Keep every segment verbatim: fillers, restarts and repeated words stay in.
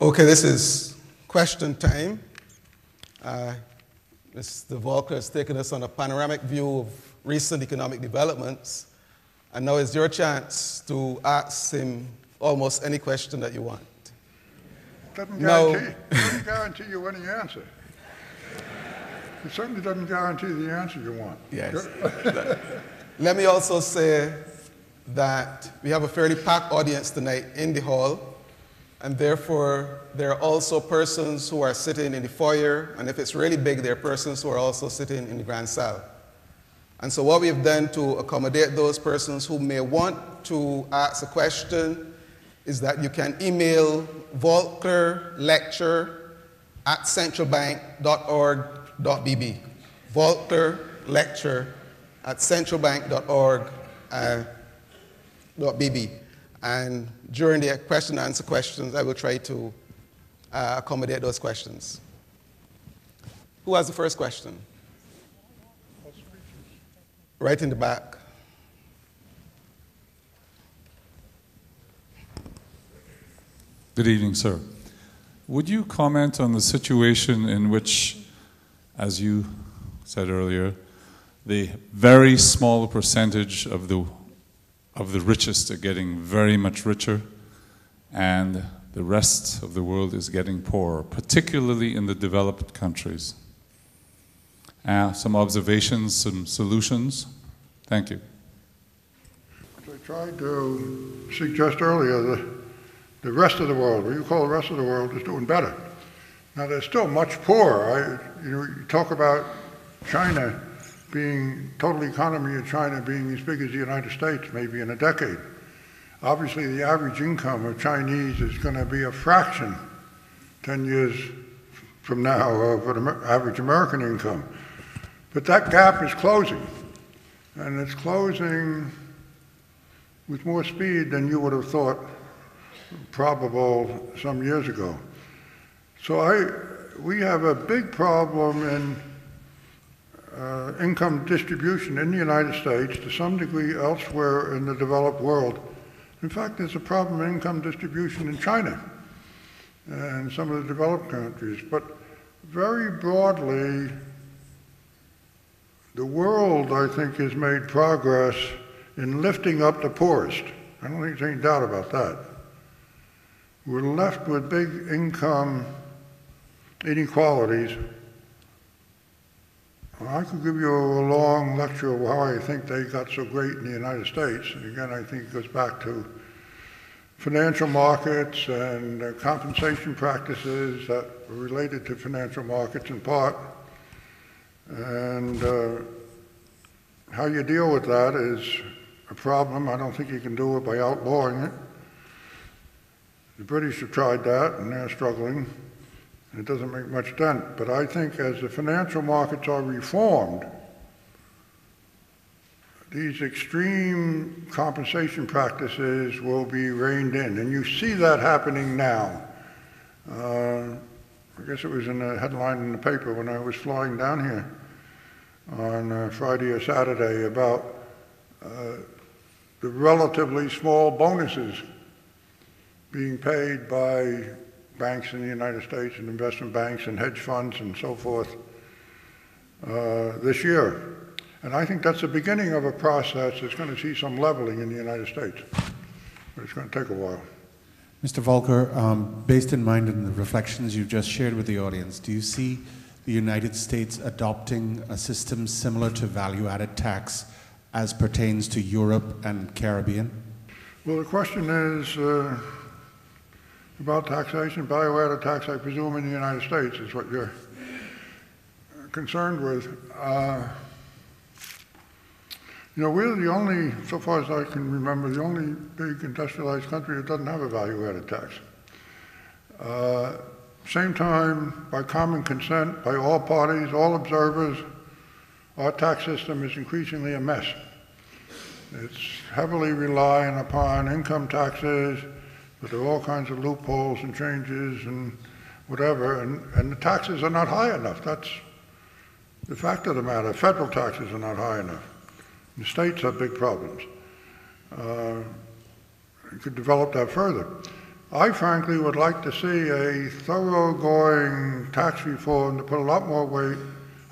Okay, this is question time. Uh, Mister Volcker has taken us on a panoramic view of recent economic developments, and now is your chance to ask him almost any question that you want. Doesn't guarantee, doesn't guarantee you any answer. It certainly doesn't guarantee the answer you want. Yes. Let me also say that we have a fairly packed audience tonight in the hall, and therefore there are also persons who are sitting in the foyer, and if it's really big, there are persons who are also sitting in the grand salle. And so what we have done to accommodate those persons who may want to ask a question is that you can email VolckerLecture at centralbank dot org dot b b. VolckerLecture at centralbank dot org dot b b. And during the question and answer questions, I will try to uh, accommodate those questions. Who has the first question? Right in the back. Good evening, sir. Would you comment on the situation in which, as you said earlier, the very small percentage of the of the richest are getting very much richer, and the rest of the world is getting poorer, particularly in the developed countries? Uh, some observations, some solutions. Thank you. As I tried to suggest earlier, the, the rest of the world, what you call the rest of the world, is doing better. Now, they're still much poorer. I, you know, you talk about China being, total economy of China being as big as the United States, maybe in a decade. Obviously, the average income of Chinese is going to be a fraction ten years from now of an average American income. But that gap is closing, and it's closing with more speed than you would have thought probable some years ago. So I, we have a big problem in Uh, income distribution in the United States, to some degree elsewhere in the developed world. In fact, there's a problem in income distribution in China and some of the developed countries. But very broadly, the world, I think, has made progress in lifting up the poorest. I don't think there's any doubt about that. We're left with big income inequalities. Well, I could give you a long lecture of how I think they got so great in the United States. And again, I think it goes back to financial markets and uh, compensation practices that were related to financial markets in part. And uh, how you deal with that is a problem. I don't think you can do it by outlawing it. The British have tried that, and they're struggling. It doesn't make much dent, but I think as the financial markets are reformed, these extreme compensation practices will be reined in, and you see that happening now. Uh, I guess it was in a headline in the paper when I was flying down here on uh, Friday or Saturday about uh, the relatively small bonuses being paid by banks in the United States and investment banks and hedge funds and so forth uh, this year. And I think that's the beginning of a process that's going to see some leveling in the United States, but it's going to take a while. Mister Volcker, um, based in mind on the reflections you've just shared with the audience, do you see the United States adopting a system similar to value-added tax as pertains to Europe and Caribbean? Well, the question is, uh, about taxation, value-added tax, I presume, in the United States is what you're concerned with. Uh, you know, we're the only, so far as I can remember, the only big industrialized country that doesn't have a value-added tax. Uh, same time, by common consent, by all parties, all observers, our tax system is increasingly a mess. It's heavily relying upon income taxes, but there are all kinds of loopholes and changes and whatever, and, and the taxes are not high enough. That's the fact of the matter. Federal taxes are not high enough. The states have big problems. Uh, you could develop that further. I frankly would like to see a thoroughgoing tax reform to put a lot more weight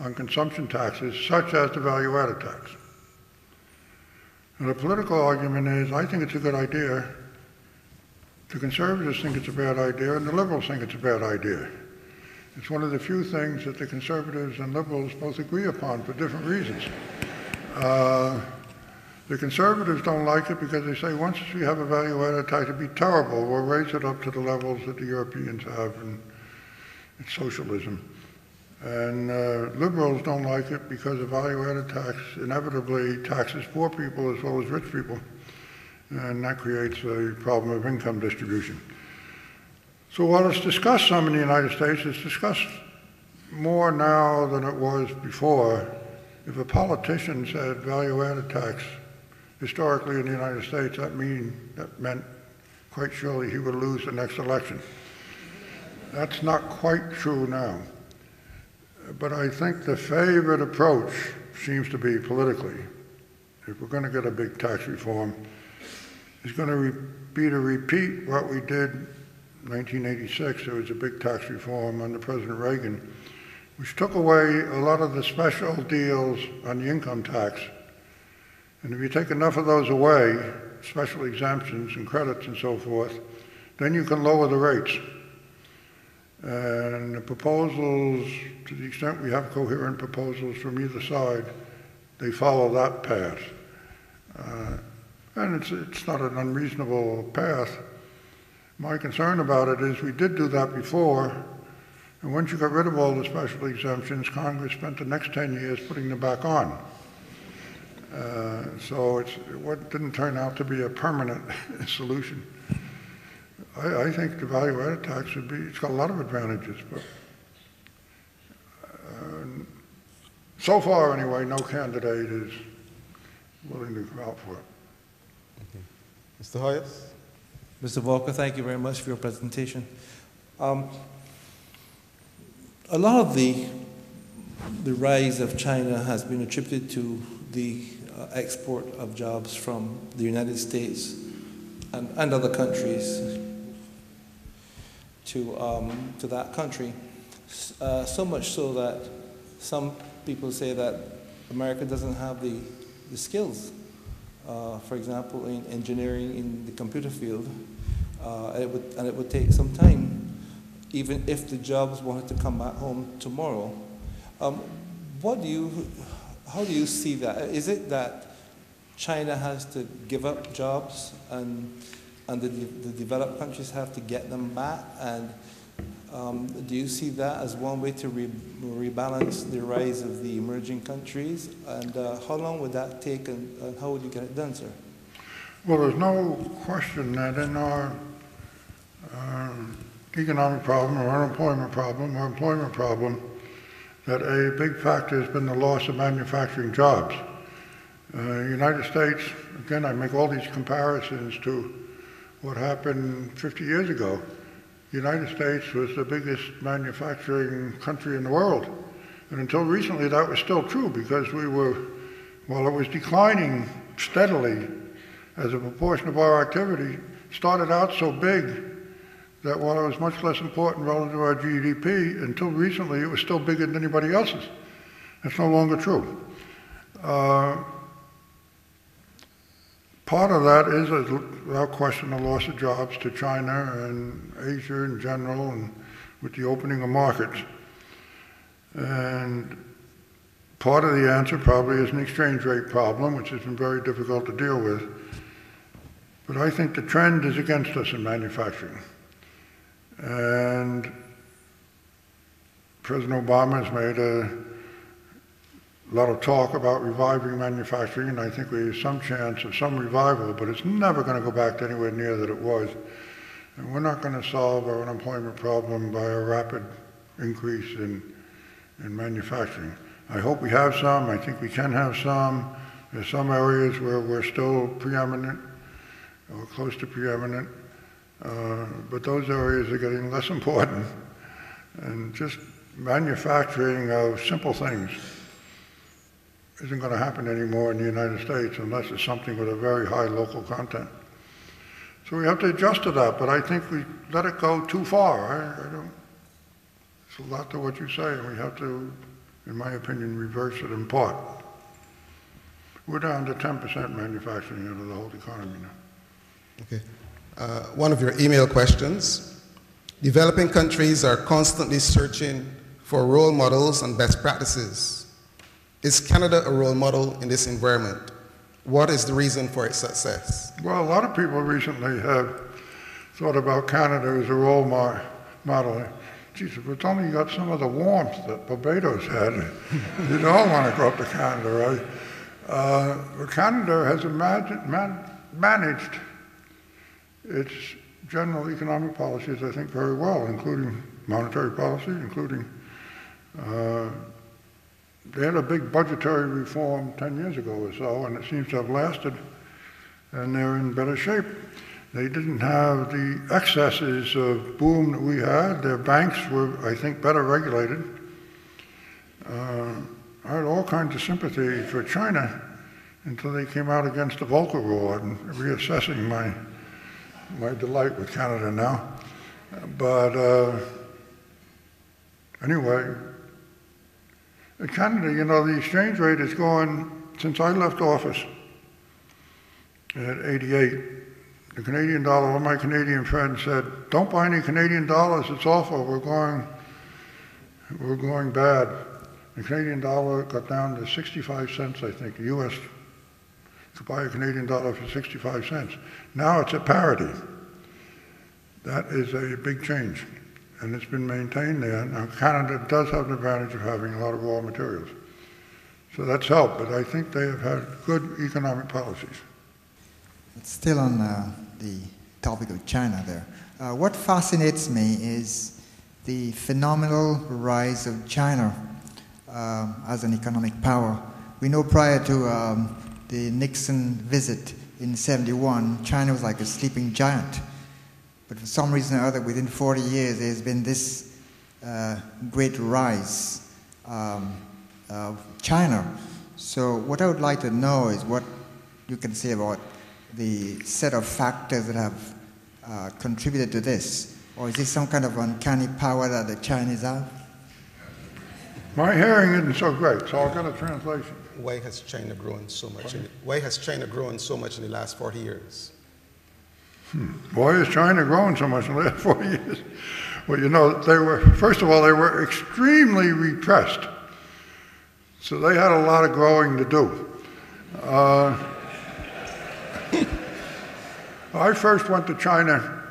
on consumption taxes, such as the value-added tax. And the political argument is, I think it's a good idea. The conservatives think it's a bad idea, and the liberals think it's a bad idea. It's one of the few things that the conservatives and liberals both agree upon for different reasons. Uh, The conservatives don't like it because they say once we have a value-added tax, it'd be terrible. We'll raise it up to the levels that the Europeans have, and it's socialism. And uh, liberals don't like it because the value-added tax inevitably taxes poor people as well as rich people, and that creates a problem of income distribution. So while it's discussed some in the United States, it's discussed more now than it was before. If a politician said value-added tax, historically in the United States, that, mean, that meant quite surely he would lose the next election. That's not quite true now. But I think the favorite approach seems to be politically, if we're going to get a big tax reform, is going to be to repeat what we did in nineteen eighty-six. There was a big tax reform under President Reagan, which took away a lot of the special deals on the income tax. And if you take enough of those away, special exemptions and credits and so forth, then you can lower the rates. And the proposals, to the extent we have coherent proposals from either side, they follow that path. Uh, and it's, it's not an unreasonable path. My concern about it is we did do that before, and once you got rid of all the special exemptions, Congress spent the next ten years putting them back on. Uh, so it's, it didn't turn out to be a permanent solution. I, I think the value-added tax would be, it's got a lot of advantages, but uh, so far anyway, no candidate is willing to go out for it. Okay. Mister Hoyas? Mister Volcker, thank you very much for your presentation. Um, a lot of the, the rise of China has been attributed to the uh, export of jobs from the United States and, and other countries to, um, to that country. Uh, so much so that some people say that America doesn't have the, the skills. Uh, for example, in engineering, in the computer field, uh, and, it would, and it would take some time, even if the jobs wanted to come back home tomorrow. Um, what do you, How do you see that? Is it that China has to give up jobs and, and the, the developed countries have to get them back? And um, do you see that as one way to re rebalance the rise of the emerging countries? And uh, how long would that take, and, and how would you get it done, sir? Well, there's no question that in our uh, economic problem or unemployment problem or employment problem, that a big factor has been the loss of manufacturing jobs. Uh, the United States, again, I make all these comparisons to what happened fifty years ago. The United States was the biggest manufacturing country in the world. And until recently, that was still true because we were, while it was declining steadily as a proportion of our activity, started out so big that while it was much less important relative to our G D P, until recently it was still bigger than anybody else's. That's no longer true. Uh, part of that is, without question, the loss of jobs to China and Asia in general, and with the opening of markets. And part of the answer probably is an exchange rate problem, which has been very difficult to deal with. But I think the trend is against us in manufacturing. And President Obama has made a lot of talk about reviving manufacturing, and I think we have some chance of some revival, but it's never going to go back to anywhere near that it was. And we're not going to solve our unemployment problem by a rapid increase in, in manufacturing. I hope we have some. I think we can have some. There's some areas where we're still preeminent or close to preeminent. Uh, but those areas are getting less important, and just manufacturing of simple things isn't going to happen anymore in the United States unless it's something with a very high local content. So we have to adjust to that, but I think we let it go too far. I, I don't, there's a lot to what you say, and we have to, in my opinion, reverse it in part. We're down to ten percent manufacturing out of the whole economy now. Okay. Uh, one of your email questions. Developing countries are constantly searching for role models and best practices. Is Canada a role model in this environment? What is the reason for its success? Well, a lot of people recently have thought about Canada as a role mo model. Jesus, if it's only got some of the warmth that Barbados had, you'd all want to go up to Canada, right? Uh, Canada has imagine, man, managed its general economic policies, I think, very well, including monetary policy, including uh, they had a big budgetary reform ten years ago or so, and it seems to have lasted, and they're in better shape. They didn't have the excesses of boom that we had. Their banks were, I think, better regulated. Uh, I had all kinds of sympathy for China until they came out against the Volcker rule. I'm reassessing my, my delight with Canada now. But uh, anyway, in Canada, you know, the exchange rate has gone, since I left office at eighty-eight, the Canadian dollar, all my Canadian friends said, don't buy any Canadian dollars, it's awful, we're going, we're going bad. The Canadian dollar got down to sixty-five cents, I think, the U S to buy a Canadian dollar for sixty-five cents. Now it's at parity. That is a big change, and it's been maintained there. Now, Canada does have the advantage of having a lot of raw materials. So that's helped, but I think they have had good economic policies. It's still on uh, the topic of China there. Uh, what fascinates me is the phenomenal rise of China Uh, as an economic power. We know prior to um, the Nixon visit in seventy-one, China was like a sleeping giant. But for some reason or other, within forty years, there's been this uh, great rise um, of China. So what I would like to know is what you can say about the set of factors that have uh, contributed to this. Or is this some kind of uncanny power that the Chinese have? My hearing isn't so great, so I'll get a translation. Why has China grown so much? In, why has China grown so much in the last forty years? Hmm. Why has China grown so much in the last forty years? Well, you know, they were, first of all, they were extremely repressed. So they had a lot of growing to do. Uh, I first went to China,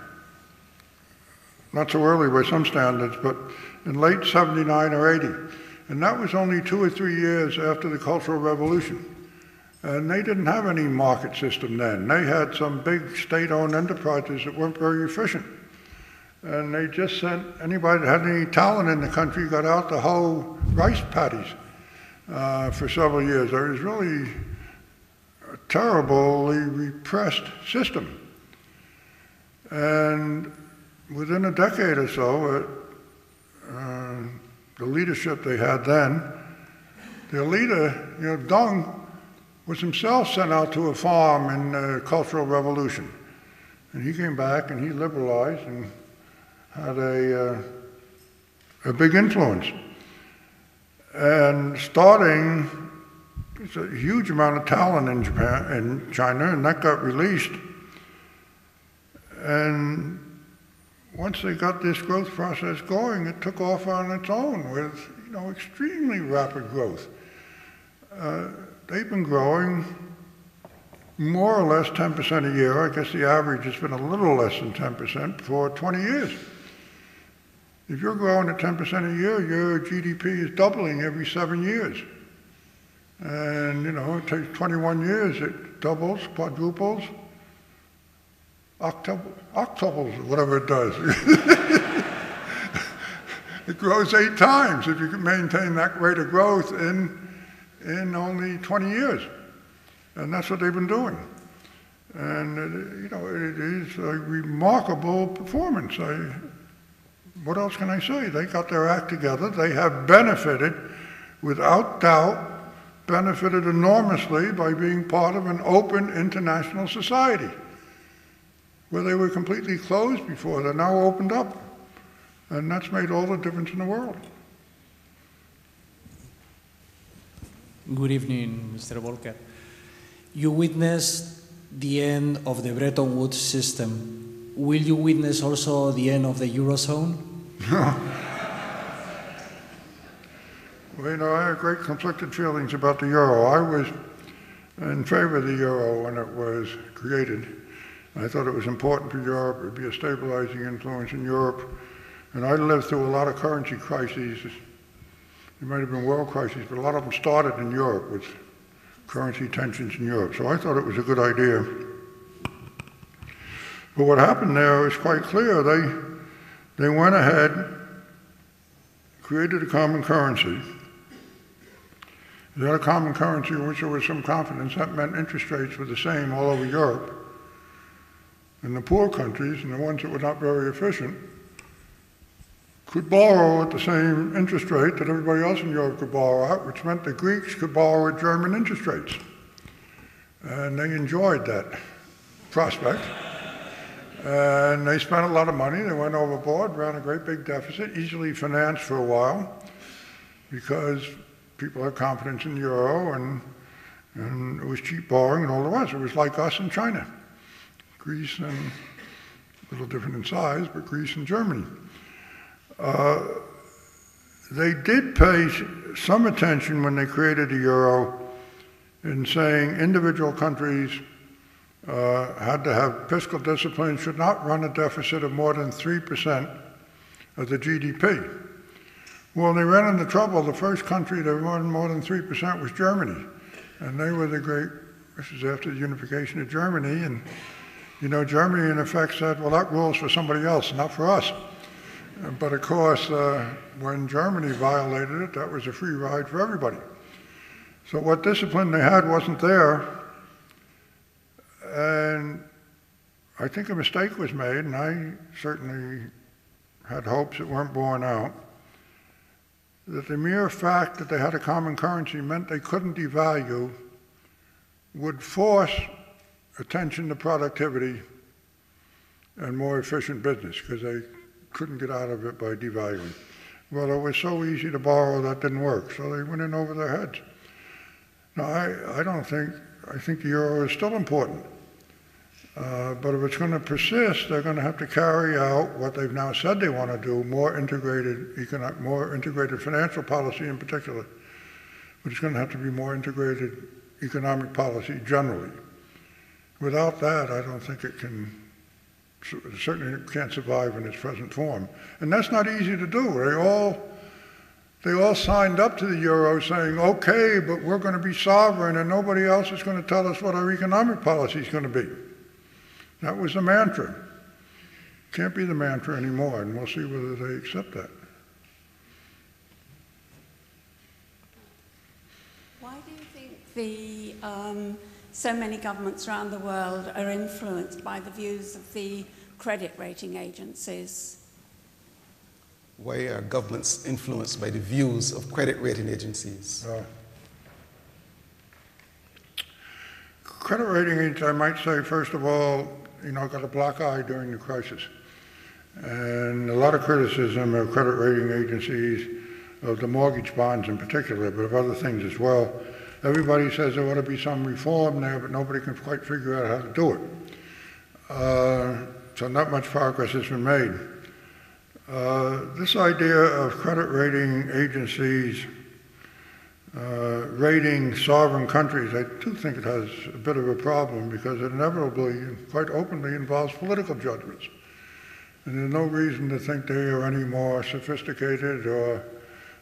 not so early by some standards, but in late seventy-nine or eighty. And that was only two or three years after the Cultural Revolution. And they didn't have any market system then. They had some big state-owned enterprises that weren't very efficient. And they just sent anybody that had any talent in the country got out to hoe rice paddies uh, for several years. There was really a terribly repressed system. And within a decade or so, it, uh, the leadership they had then, their leader, you know, Deng, was himself sent out to a farm in the Cultural Revolution. And he came back and he liberalized and had a, uh, a big influence. And starting, it's a huge amount of talent in Japan, in China, and that got released. And once they got this growth process going, it took off on its own with, you know, extremely rapid growth. Uh, they've been growing more or less ten percent a year. I guess the average has been a little less than ten percent for twenty years. If you're growing at ten percent a year, your G D P is doubling every seven years. And, you know, it takes twenty-one years, it doubles, quadruples, Octuple, octuples, whatever it does. It grows eight times if you can maintain that rate of growth in, in only twenty years. And that's what they've been doing. And, it, you know, it is a remarkable performance. I, what else can I say? They got their act together. They have benefited, without doubt, benefited enormously by being part of an open international society. where they were completely closed before. They're now opened up. And that's made all the difference in the world. Good evening, Mister Volcker. You witnessed the end of the Bretton Woods system. Will you witness also the end of the Eurozone? Well, you know, I have great conflicted feelings about the Euro. I was in favor of the Euro when it was created. I thought it was important for Europe. It would be a stabilizing influence in Europe. And I lived through a lot of currency crises. There might have been world crises, but a lot of them started in Europe with currency tensions in Europe. So I thought it was a good idea. But what happened there is quite clear. They, they went ahead, created a common currency. They had a common currency in which there was some confidence. That meant interest rates were the same all over Europe. And the poor countries, and the ones that were not very efficient, could borrow at the same interest rate that everybody else in Europe could borrow at, which meant the Greeks could borrow at German interest rates. And they enjoyed that prospect. And they spent a lot of money. They went overboard, ran a great big deficit, easily financed for a while, because people had confidence in the euro, and, and it was cheap borrowing and all the rest. It was like us and China. Greece and, a little different in size, but Greece and Germany. Uh, they did pay some attention when they created the euro in saying individual countries uh, had to have fiscal discipline, should not run a deficit of more than three percent of the G D P. Well, they ran into trouble. The first country that ran more than three percent was Germany. And they were the great, this was after the unification of Germany, and you know, Germany in effect said, well, that rule's for somebody else, not for us. But of course, uh, when Germany violated it, that was a free ride for everybody. So what discipline they had wasn't there. And I think a mistake was made, and I certainly had hopes that weren't borne out, that the mere fact that they had a common currency meant they couldn't devalue, would force attention to productivity and more efficient business, because they couldn't get out of it by devaluing. Well, it was so easy to borrow, that didn't work. So they went in over their heads. Now, I, I don't think, I think the euro is still important. Uh, but if it's going to persist, they're going to have to carry out what they've now said they want to do, more integrated economic, more integrated financial policy in particular. But it's going to have to be more integrated economic policy generally. Without that, I don't think it can certainly can't survive in its present form. And that's not easy to do. They all, they all signed up to the euro saying, okay, but we're going to be sovereign and nobody else is going to tell us what our economic policy is going to be. That was the mantra. Can't be the mantra anymore, and we'll see whether they accept that. Why do you think the um, so many governments around the world are influenced by the views of the credit rating agencies? Why are governments influenced by the views of credit rating agencies? Uh, credit rating agencies, I might say, first of all, you know, got a black eye during the crisis. And a lot of criticism of credit rating agencies, of the mortgage bonds in particular, but of other things as well. Everybody says there ought to be some reform there, but nobody can quite figure out how to do it. Uh, so not much progress has been made. Uh, this idea of credit rating agencies uh, rating sovereign countries, I do think it has a bit of a problem, because it inevitably and quite openly involves political judgments. And there's no reason to think they are any more sophisticated or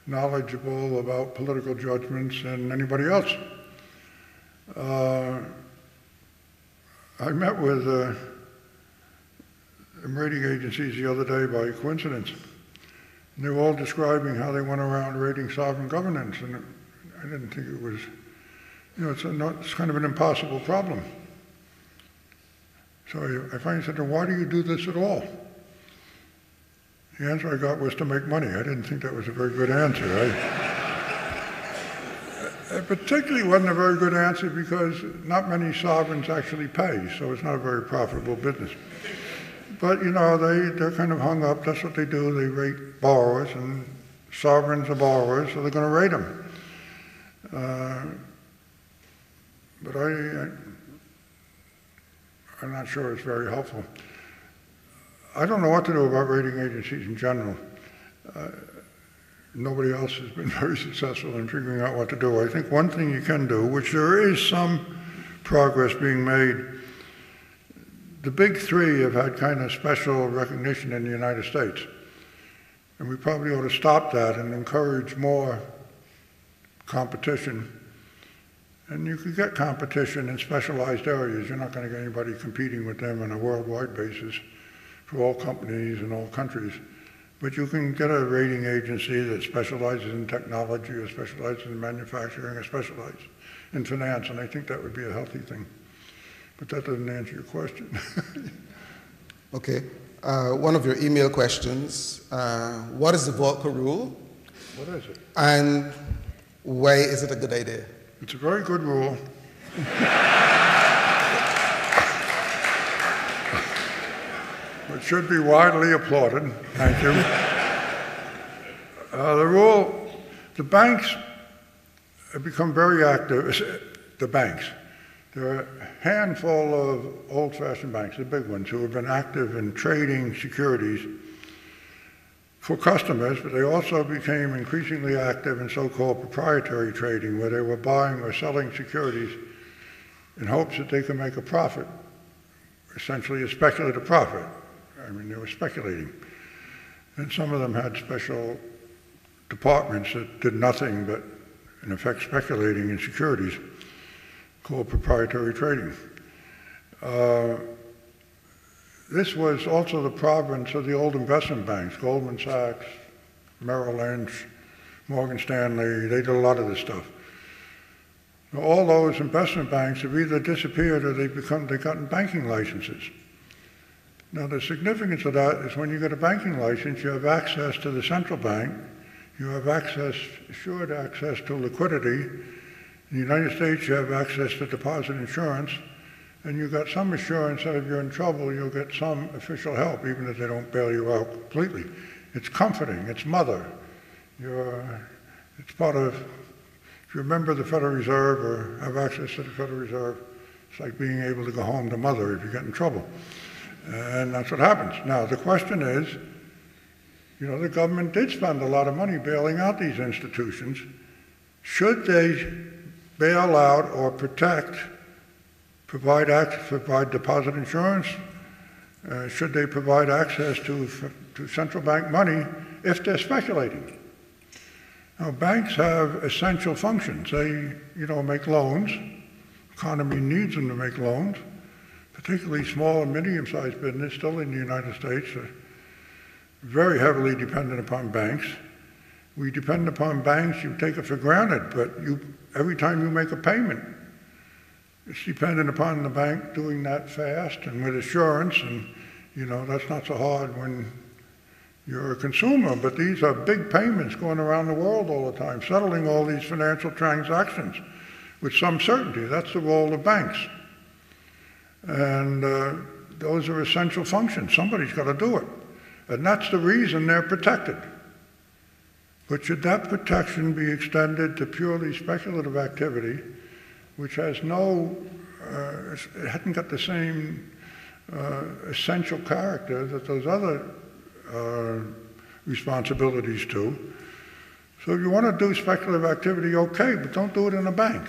knowledgeable about political judgments than anybody else. Uh, I met with uh, rating agencies the other day by coincidence. And they were all describing how they went around rating sovereign governance, and it, I didn't think it was, you know, it's, a not, it's kind of an impossible problem. So I, I finally said to them, why do you do this at all? The answer I got was to make money. I didn't think that was a very good answer. I, particularly wasn't a very good answer because not many sovereigns actually pay, so it's not a very profitable business. But, you know, they, they're kind of hung up. That's what they do. They rate borrowers, and sovereigns are borrowers, so they're going to rate them. Uh, but I, I, I'm not sure it's very helpful. I don't know what to do about rating agencies in general. Uh, nobody else has been very successful in figuring out what to do. I think one thing you can do, which there is some progress being made, the big three have had kind of special recognition in the United States. And we probably ought to stop that and encourage more competition. And you could get competition in specialized areas. You're not going to get anybody competing with them on a worldwide basis for all companies and all countries. But you can get a rating agency that specializes in technology or specializes in manufacturing or specializes in finance. And I think that would be a healthy thing. But that doesn't answer your question. Okay. Uh, one of your email questions, uh, what is the Volcker rule? What is it? And why is it a good idea? It's a very good rule. It should be widely applauded. Thank you. Uh, the rule, the banks have become very active, the banks. There are a handful of old-fashioned banks, the big ones, who have been active in trading securities for customers, but they also became increasingly active in so-called proprietary trading, where they were buying or selling securities in hopes that they could make a profit, essentially a speculative profit. I mean, they were speculating. And some of them had special departments that did nothing but, in effect, speculating in securities, called proprietary trading. Uh, this was also the province of the old investment banks, Goldman Sachs, Merrill Lynch, Morgan Stanley. They did a lot of this stuff. Now, all those investment banks have either disappeared or they've become, they've gotten banking licenses. Now, the significance of that is when you get a banking license, you have access to the central bank, you have access, assured access to liquidity. In the United States, you have access to deposit insurance, and you've got some assurance that if you're in trouble, you'll get some official help, even if they don't bail you out completely. It's comforting. It's mother. You're, it's part of, if you're a member of the Federal Reserve or have access to the Federal Reserve, it's like being able to go home to mother if you get in trouble. And that's what happens. Now, the question is, you know, the government did spend a lot of money bailing out these institutions. Should they bail out or protect, provide, access, provide deposit insurance? Uh, should they provide access to, to central bank money if they're speculating? Now, banks have essential functions. They, you know, make loans. The economy needs them to make loans, particularly small and medium-sized business, still in the United States, are very heavily dependent upon banks. We depend upon banks, you take it for granted, but you, every time you make a payment, it's dependent upon the bank doing that fast and with assurance, and you know, that's not so hard when you're a consumer, but these are big payments going around the world all the time, settling all these financial transactions with some certainty. That's the role of banks. And uh, those are essential functions. Somebody's got to do it. And that's the reason they're protected. But should that protection be extended to purely speculative activity, which has no, uh, it hadn't got the same uh, essential character that those other uh, responsibilities do? So if you want to do speculative activity, okay, but don't do it in a bank.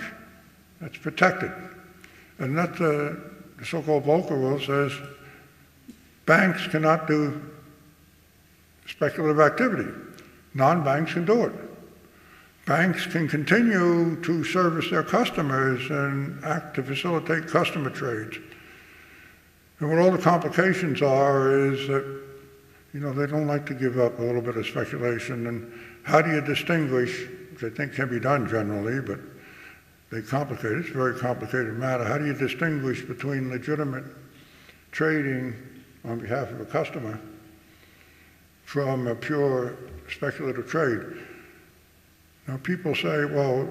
That's protected. And that uh, the so-called Volcker rule says banks cannot do speculative activity. Non-banks can do it. Banks can continue to service their customers and act to facilitate customer trades. And what all the complications are is that, you know, they don't like to give up a little bit of speculation. And how do you distinguish, which I think can be done generally, but they complicate it. It's a very complicated matter. How do you distinguish between legitimate trading on behalf of a customer from a pure speculative trade? Now people say, well,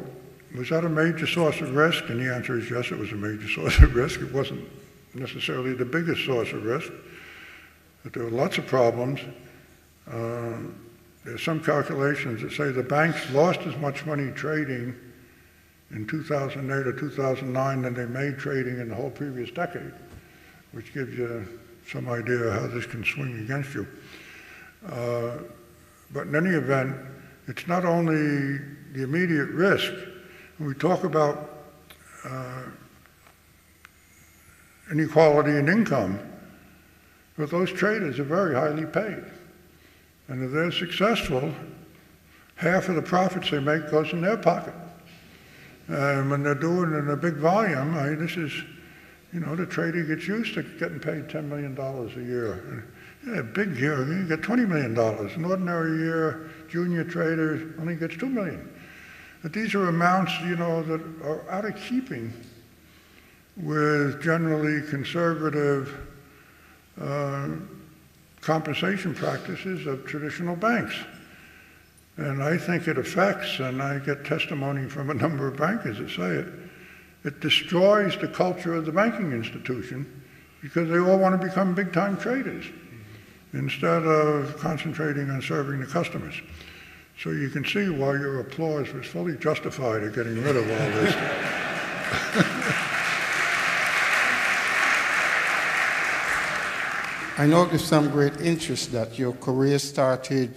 Was that a major source of risk? And the answer is yes, it was a major source of risk. It wasn't necessarily the biggest source of risk, but there were lots of problems. Uh, there's some calculations that say the banks lost as much money trading in two thousand eight or two thousand nine than they made trading in the whole previous decade, which gives you some idea of how this can swing against you. Uh, but in any event, it's not only the immediate risk. When we talk about uh, inequality in income, but those traders are very highly paid. And if they're successful, half of the profits they make goes in their pocket. And when they're doing it in a big volume, I mean, this is, you know, the trader gets used to getting paid ten million dollars a year. In a big year, you get twenty million dollars. An ordinary year, junior trader only gets two million dollars. But these are amounts, you know, that are out of keeping with generally conservative uh, compensation practices of traditional banks. And I think it affects, and I get testimony from a number of bankers that say it, it destroys the culture of the banking institution because they all want to become big-time traders instead of concentrating on serving the customers. So you can see why your applause was fully justified at getting rid of all this. I note with some great interest that your career started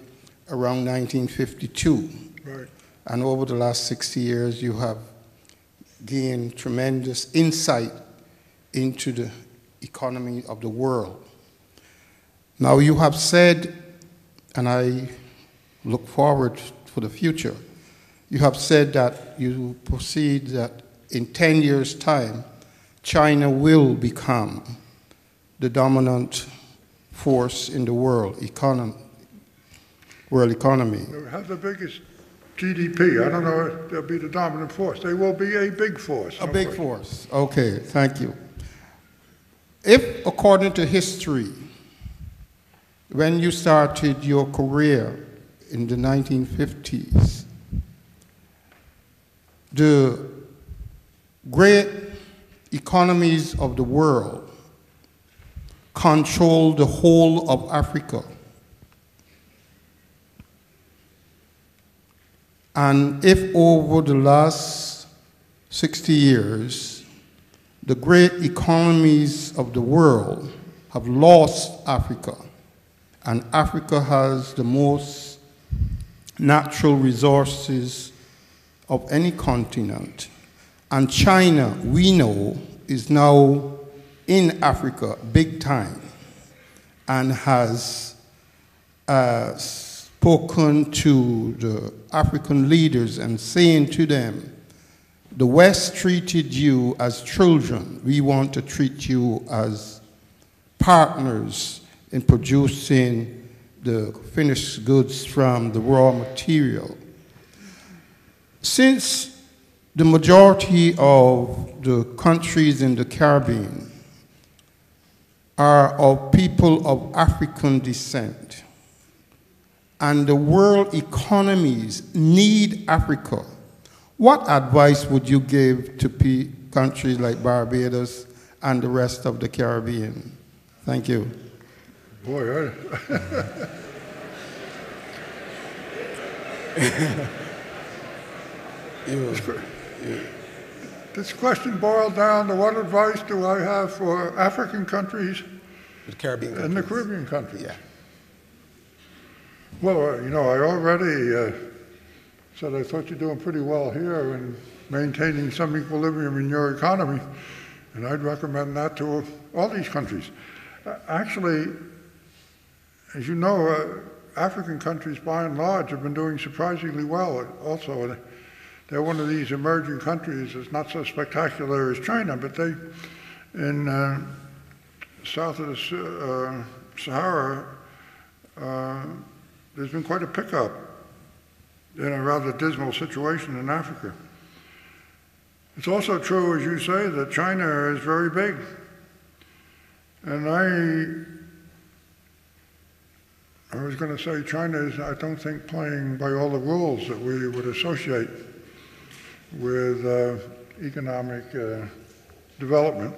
around nineteen fifty-two. Right. And over the last sixty years, you have gained tremendous insight into the economy of the world. Now, you have said, and I look forward for the future, you have said that you proceed that in ten years' time, China will become the dominant force in the world economy. World economy. They have the biggest G D P. I don't know if they'll be the dominant force. They will be a big force. A big force. Okay, thank you. If, according to history, when you started your career in the nineteen fifties, the great economies of the world controlled the whole of Africa, and if over the last sixty years, the great economies of the world have lost Africa, and Africa has the most natural resources of any continent, and China, we know, is now in Africa big time and has uh, spoken to the African leaders and saying to them, the West treated you as children. We want to treat you as partners in producing the finished goods from the raw material. Since the majority of the countries in the Caribbean are of people of African descent, and the world economies need Africa, what advice would you give to P countries like Barbados and the rest of the Caribbean? Thank you. Boy, I... you, you. This question boiled down to what advice do I have for African countries the Caribbean and countries. the Caribbean countries? Yeah. Well, you know, I already uh, said I thought you're doing pretty well here and maintaining some equilibrium in your economy, and I'd recommend that to all these countries. Uh, actually, as you know, uh, African countries by and large have been doing surprisingly well also. They're one of these emerging countries that's not so spectacular as China, but they, in uh, south of the uh, Sahara, uh, there's been quite a pickup in a rather dismal situation in Africa. It's also true, as you say, that China is very big. And I, I was going to say China is, I don't think, playing by all the rules that we would associate with uh, economic uh, development.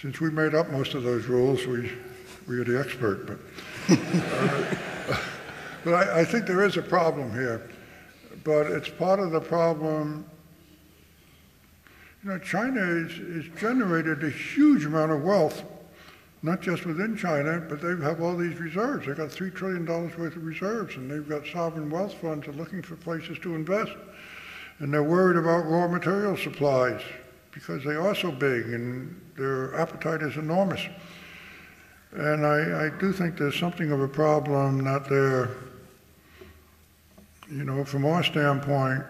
Since we made up most of those rules, we, we are the expert. But, uh, but I, I think there is a problem here. But it's part of the problem. You know, China has is, is generated a huge amount of wealth, not just within China, but they have all these reserves. They've got three trillion dollars worth of reserves, and they've got sovereign wealth funds that are looking for places to invest. And they're worried about raw material supplies because they are so big and their appetite is enormous. And I, I do think there's something of a problem not there. You know, from our standpoint,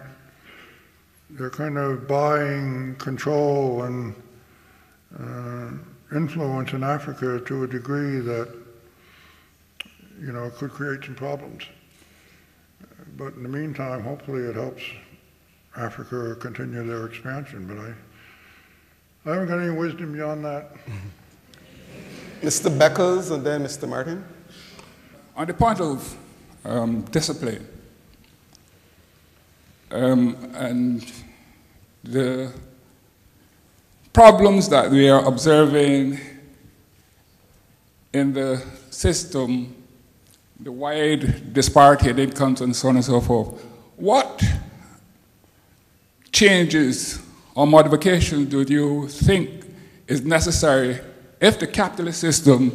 they're kind of buying control and uh, influence in Africa to a degree that, you know, could create some problems. But in the meantime, hopefully it helps Africa continue their expansion. But I, I haven't got any wisdom beyond that. Mister Beckles and then Mister Martin. On the point of um, discipline, Um, and the problems that we are observing in the system, the wide disparity in incomes and so on and so forth, what changes or modifications do you think is necessary if the capitalist system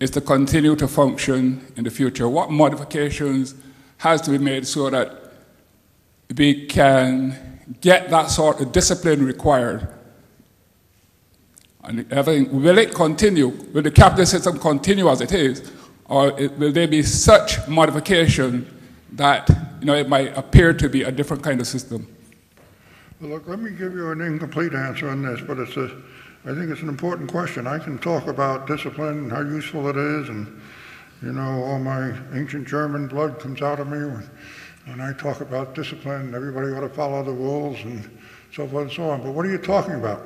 is to continue to function in the future? What modifications has to be made so that we can get that sort of discipline required? And everything, will it continue? Will the capitalist system continue as it is? Or it, will there be such modification that, you know, it might appear to be a different kind of system? Well, look, let me give you an incomplete answer on this, but it's a, I think it's an important question. I can talk about discipline and how useful it is, and, you know, all my ancient German blood comes out of me when, When I talk about discipline, everybody ought to follow the rules and so forth and so on. But what are you talking about?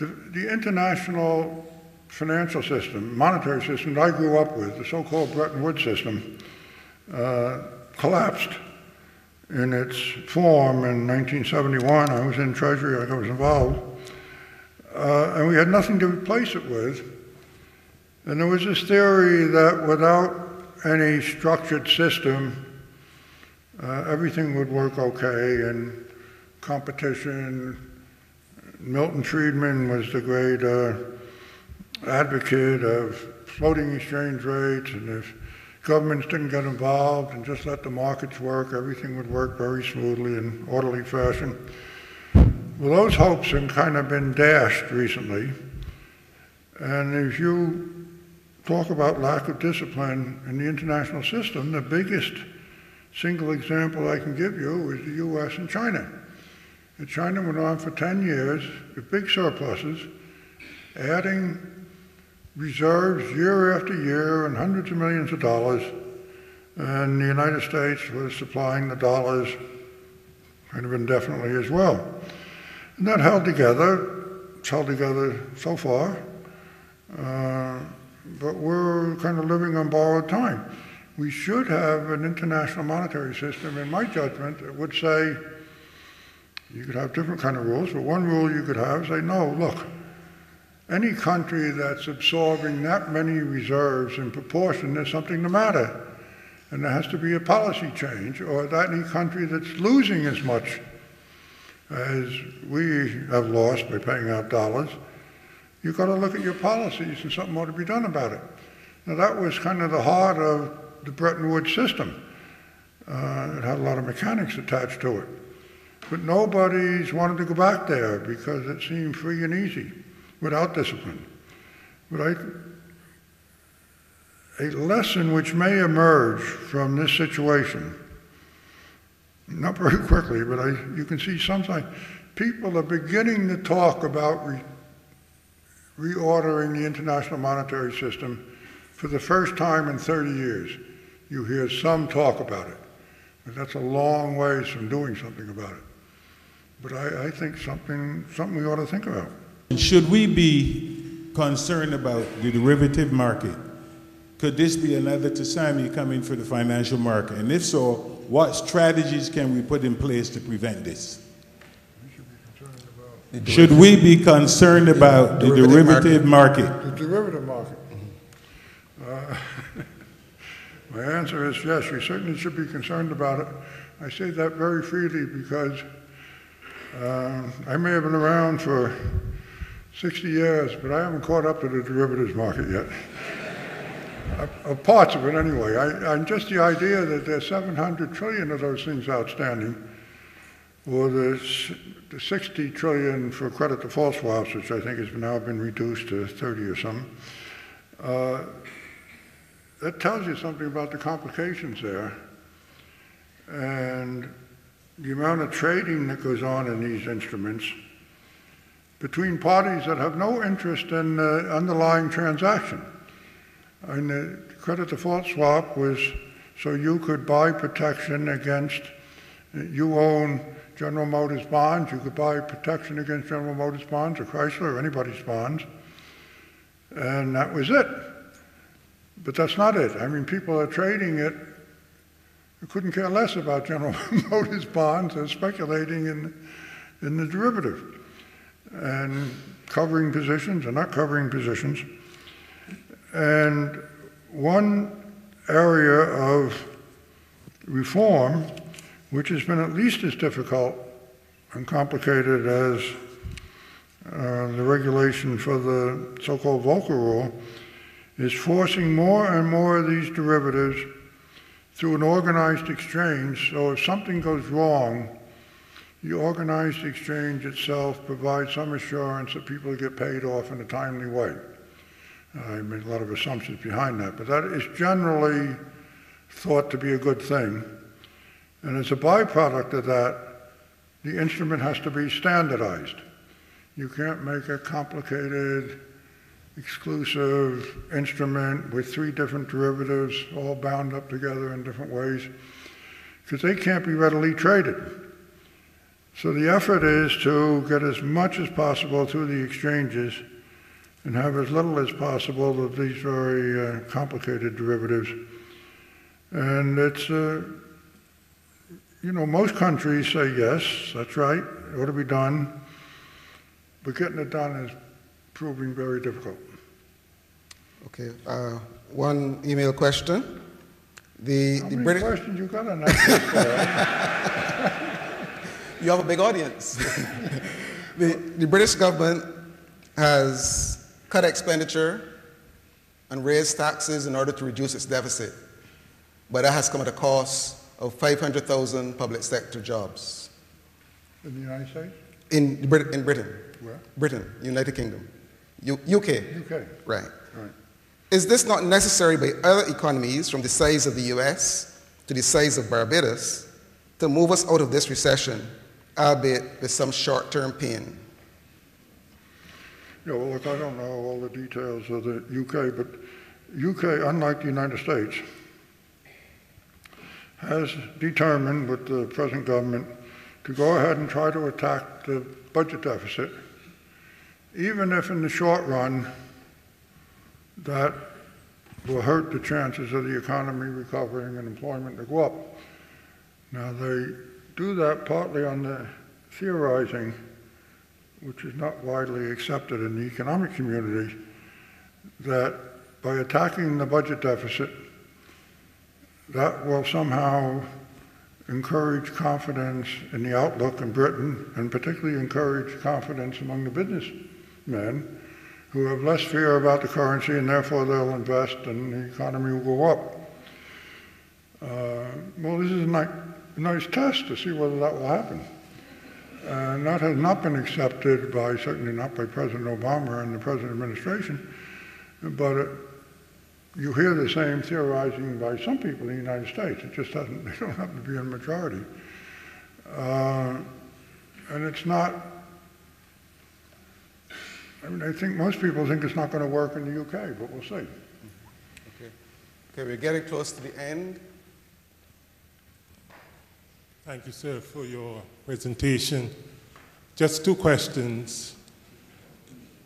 The, the international financial system, monetary system that I grew up with, the so-called Bretton Woods system, uh, collapsed in its form in nineteen seventy-one. I was in Treasury, I was involved. Uh, and we had nothing to replace it with. And there was this theory that without any structured system, uh, everything would work okay, and competition. Milton Friedman was the great uh, advocate of floating exchange rates, and if governments didn't get involved and just let the markets work, everything would work very smoothly in orderly fashion. Well, those hopes have kind of been dashed recently, and if you talk about lack of discipline in the international system, the biggest single example I can give you is the U S and China. And China went on for ten years with big surpluses, adding reserves year after year and hundreds of millions of dollars, and the United States was supplying the dollars kind of indefinitely as well. And that held together, it's held together so far. Uh, But we're kind of living on borrowed time. We should have an international monetary system, in my judgment, that would say, you could have different kind of rules, but one rule you could have is say, no, look, any country that's absorbing that many reserves in proportion, there's something the matter. And there has to be a policy change, or that any country that's losing as much as we have lost by paying out dollars, you've got to look at your policies and something ought to be done about it. Now that was kind of the heart of the Bretton Woods system. Uh, it had a lot of mechanics attached to it. But nobody's wanted to go back there because it seemed free and easy without discipline. But I, a lesson which may emerge from this situation, not very quickly, but I, you can see sometimes people are beginning to talk about re reordering the international monetary system for the first time in thirty years. You hear some talk about it, but that's a long ways from doing something about it. But I, I think something, something we ought to think about. Should we be concerned about the derivative market? Could this be another tsunami coming for the financial market? And if so, what strategies can we put in place to prevent this? Should we be concerned about the derivative market? The derivative market. Uh, my answer is yes, we certainly should be concerned about it. I say that very freely because uh, I may have been around for sixty years, but I haven't caught up to the derivatives market yet. uh, uh, parts of it anyway. I, and just the idea that there's seven hundred trillion of those things outstanding, or there's sixty trillion for credit default swaps, which I think has now been reduced to thirty or something. Uh, that tells you something about the complications there. And the amount of trading that goes on in these instruments between parties that have no interest in the underlying transaction. And the credit default swap was so you could buy protection against, you own General Motors bonds, you could buy protection against General Motors bonds or Chrysler or anybody's bonds, and that was it. But that's not it. I mean, people are trading it. I couldn't care less about General Motors bonds. They're speculating in, in the derivative and covering positions and not covering positions. And one area of reform, which has been at least as difficult and complicated as uh, the regulation for the so-called Volcker rule, is forcing more and more of these derivatives through an organized exchange. So if something goes wrong, the organized exchange itself provides some assurance that people get paid off in a timely way. I made a lot of assumptions behind that, but that is generally thought to be a good thing. And as a byproduct of that, the instrument has to be standardized. You can't make a complicated, exclusive instrument with three different derivatives all bound up together in different ways, because they can't be readily traded. So the effort is to get as much as possible through the exchanges and have as little as possible of these very uh, complicated derivatives. And it's, uh, you know, most countries say, yes, that's right, it ought to be done, but getting it done is proving very difficult. Okay, uh, one email question. The, How the many British questions you got on that? You have a big audience. the, the British government has cut expenditure and raised taxes in order to reduce its deficit, but that has come at a cost of five hundred thousand public sector jobs. In the United States? In, Brit in Britain. Where? Britain, United Kingdom. U UK. UK. Right. Right. Is this not necessary by other economies from the size of the U S to the size of Barbados to move us out of this recession, albeit with some short-term pain? Yeah, well, look, I don't know all the details of the U K, but U K, unlike the United States, has determined with the present government to go ahead and try to attack the budget deficit, even if in the short run that will hurt the chances of the economy recovering and employment to go up. Now, they do that partly on the theorizing, which is not widely accepted in the economic community, that by attacking the budget deficit, that will somehow encourage confidence in the outlook in Britain, and particularly encourage confidence among the businessmen who have less fear about the currency, and therefore they'll invest and the economy will go up. Uh, well, this is a nice, nice test to see whether that will happen. And that has not been accepted by, certainly not by President Obama and the present administration, but it, you hear the same theorizing by some people in the United States. It just doesn't, they don't happen to be in majority. Uh, and it's not, I mean, I think most people think it's not going to work in the U K, but we'll see. Okay, okay, we're getting close to the end. Thank you, sir, for your presentation. Just two questions.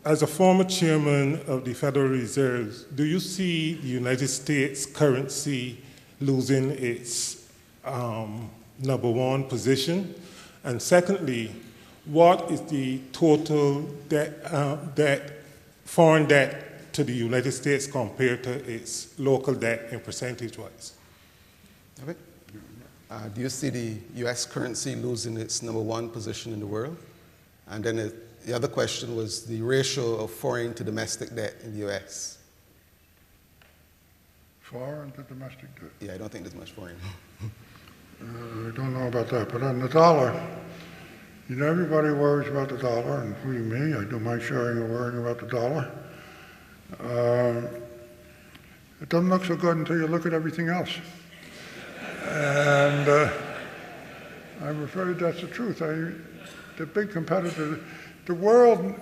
As a former chairman of the Federal Reserve, do you see the United States currency losing its um, number one, position? And secondly, what is the total debt, uh, debt, foreign debt to the United States compared to its local debt in percentage-wise? Uh, do you see the U S currency losing its number one position in the world? And then it, the other question was the ratio of foreign to domestic debt in the U S. Foreign to domestic debt? Yeah, I don't think there's much foreign. uh, I don't know about that, but on the dollar, you know, everybody worries about the dollar, and including me, I don't mind sharing and worrying about the dollar. Uh, it doesn't look so good until you look at everything else. And uh, I'm afraid that's the truth. I, the big competitor, the world,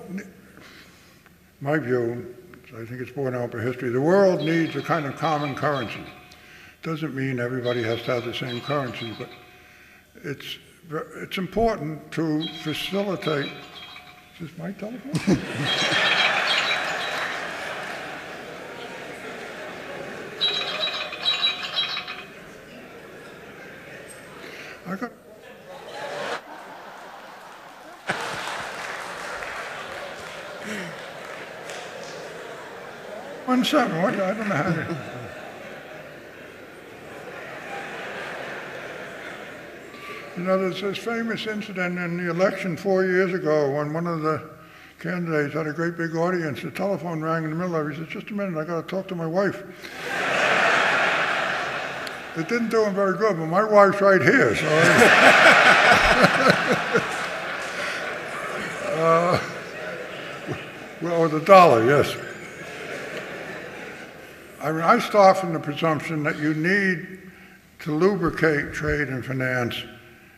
my view, I think it's borne out by history, the world needs a kind of common currency. Doesn't mean everybody has to have the same currency, but it's, it's important to facilitate, is this my telephone? I got one second, what? I don't know how to. You know, there's this famous incident in the election four years ago when one of the candidates had a great big audience. The telephone rang in the middle of it. He said, just a minute, I got to talk to my wife. It didn't do him very good, but my wife's right here, so. uh, well, or the dollar, yes. I mean, I start from the presumption that you need to lubricate trade and finance.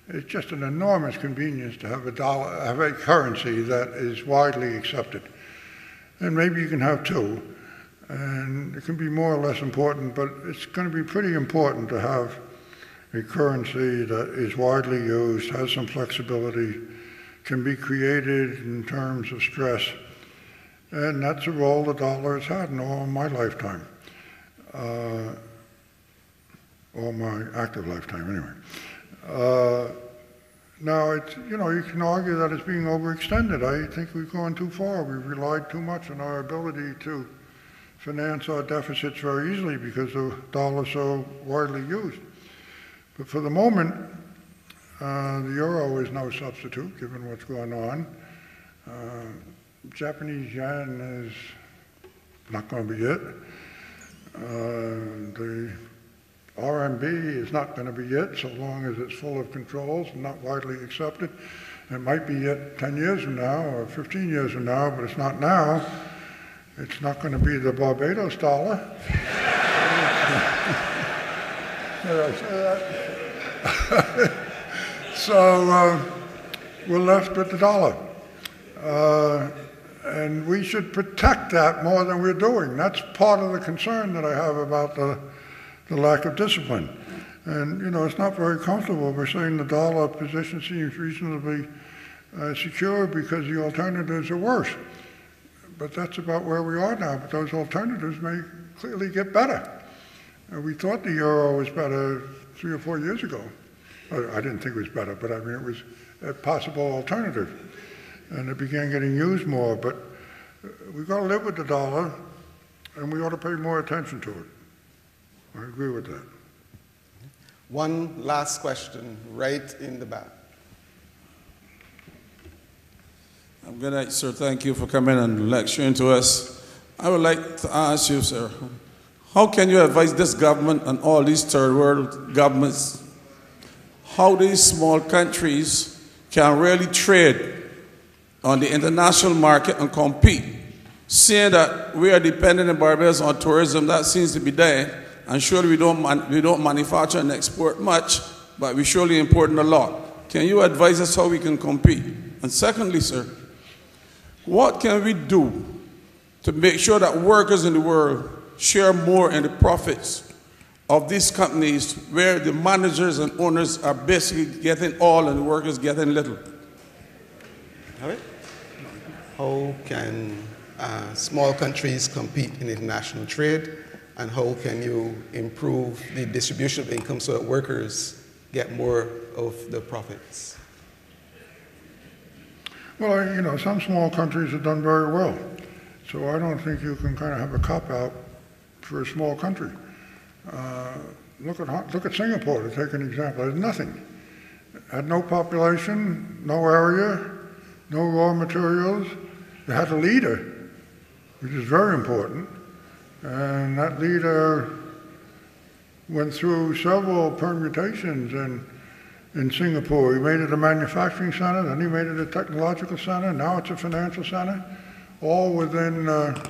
It's just an enormous convenience to have a dollar, have a currency that is widely accepted. And maybe you can have two. And it can be more or less important, but it's going to be pretty important to have a currency that is widely used, has some flexibility, can be created in terms of stress. And that's a role the dollar has had in all my lifetime, uh, all my active lifetime anyway. Uh, now, it's, you know, you can argue that it's being overextended. I think we've gone too far. We've relied too much on our ability to finance our deficits very easily because the dollar is so widely used. But for the moment, uh, the euro is no substitute, given what's going on. Uh, Japanese yen is not going to be it. Uh, the R M B is not going to be it, so long as it's full of controls and not widely accepted. It might be it ten years from now or fifteen years from now, but it's not now. It's not going to be the Barbados dollar. So uh, we're left with the dollar. Uh, and we should protect that more than we're doing. That's part of the concern that I have about the, the lack of discipline. And, you know, it's not very comfortable. We're saying the dollar position seems reasonably uh, secure because the alternatives are worse. But that's about where we are now. But those alternatives may clearly get better. And we thought the euro was better three or four years ago. I didn't think it was better, but I mean, it was a possible alternative. And it began getting used more. But we've got to live with the dollar, and we ought to pay more attention to it. I agree with that. One last question, right in the back. Good night, sir. Thank you for coming and lecturing to us. I would like to ask you, sir, how can you advise this government and all these third world governments how these small countries can really trade on the international market and compete, seeing that we are dependent in Barbados on tourism that seems to be there, and surely we don't, we don't manufacture and export much, but we surely import a lot. Can you advise us how we can compete? And secondly, sir, what can we do to make sure that workers in the world share more in the profits of these companies where the managers and owners are basically getting all and the workers getting little? All right. How can uh, small countries compete in international trade, and how can you improve the distribution of income so that workers get more of the profits? Well, you know, some small countries have done very well. So I don't think you can kind of have a cop-out for a small country. Uh, look at, look at Singapore, to take an example. There's nothing. Had no population, no area, no raw materials. They had a leader, which is very important. And that leader went through several permutations in, in Singapore. He made it a manufacturing center, then he made it a technological center, now it's a financial center, all within uh,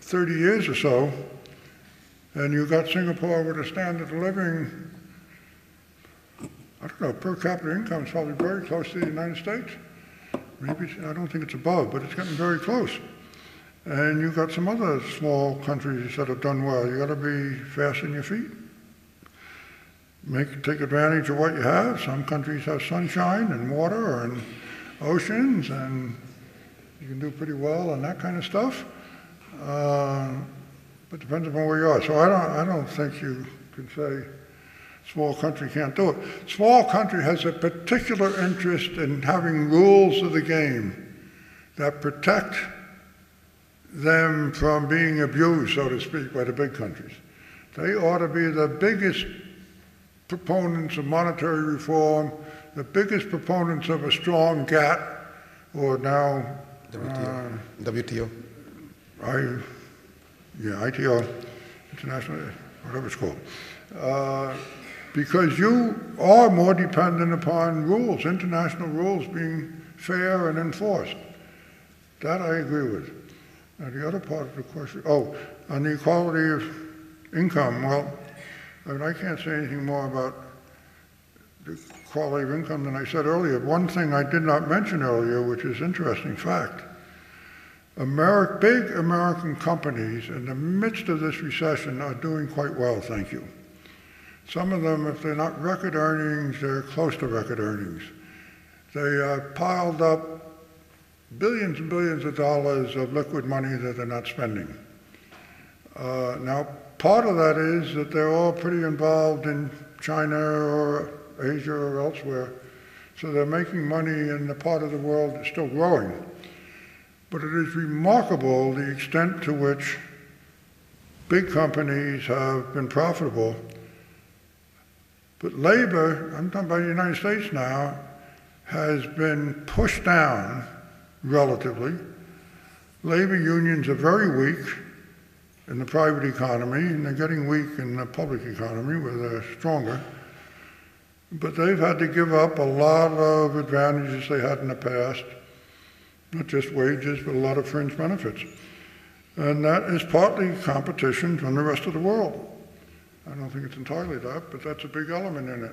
thirty years or so. And you got Singapore with a standard of living, I don't know, per capita income is probably very close to the United States. Maybe, I don't think it's above, but it's getting very close. And you've got some other small countries that have done well. You got to be fast in your feet. Make, take advantage of what you have. Some countries have sunshine and water and oceans, and you can do pretty well on that kind of stuff. Uh, but it depends upon where you are. So I don't, I don't think you can say small country can't do it. Small country has a particular interest in having rules of the game that protect them from being abused, so to speak, by the big countries. They ought to be the biggest proponents of monetary reform, the biggest proponents of a strong GATT, or now W T O. Uh, W T O. I, yeah, I T O, international, whatever it's called. Uh, because you are more dependent upon rules, international rules being fair and enforced. That I agree with. Now the other part of the question, oh, on the equality of income, well, I mean, I can't say anything more about the quality of income than I said earlier. One thing I did not mention earlier, which is interesting fact, Ameri- big American companies in the midst of this recession are doing quite well, thank you. Some of them, if they're not record earnings, they're close to record earnings. They are piled up billions and billions of dollars of liquid money that they're not spending. Uh, now, part of that is that they're all pretty involved in China or Asia or elsewhere, so they're making money in the part of the world that's still growing. But it is remarkable the extent to which big companies have been profitable. But labor, I'm talking about the United States now, has been pushed down relatively. Labor unions are very weak in the private economy, and they're getting weak in the public economy where they're stronger. But they've had to give up a lot of advantages they had in the past, not just wages, but a lot of fringe benefits. And that is partly competition from the rest of the world. I don't think it's entirely that, but that's a big element in it.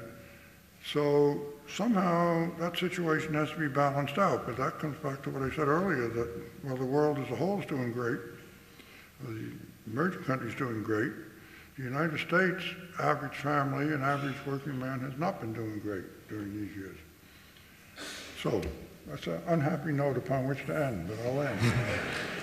So somehow that situation has to be balanced out, but that comes back to what I said earlier, that well, the world as a whole is doing great, the emerging countries doing great. The United States average family and average working man has not been doing great during these years. So that's an unhappy note upon which to end, but I'll end.